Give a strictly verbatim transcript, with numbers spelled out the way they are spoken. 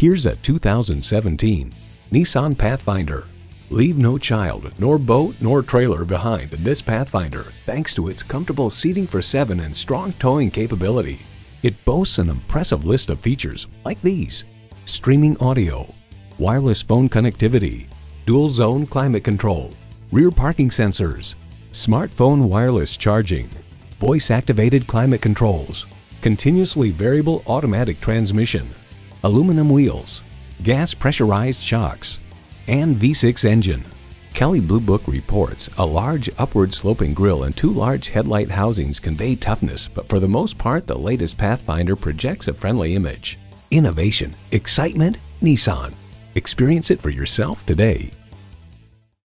Here's a two thousand seventeen Nissan Pathfinder. Leave no child, nor boat, nor trailer behind this Pathfinder thanks to its comfortable seating for seven and strong towing capability. It boasts an impressive list of features like these: streaming audio, wireless phone connectivity, dual zone climate control, rear parking sensors, smartphone wireless charging, voice activated climate controls, continuously variable automatic transmission, aluminum wheels, gas pressurized shocks, and V six engine. Kelley Blue Book reports a large upward sloping grille and two large headlight housings convey toughness, but for the most part the latest Pathfinder projects a friendly image. Innovation, excitement, Nissan. Experience it for yourself today.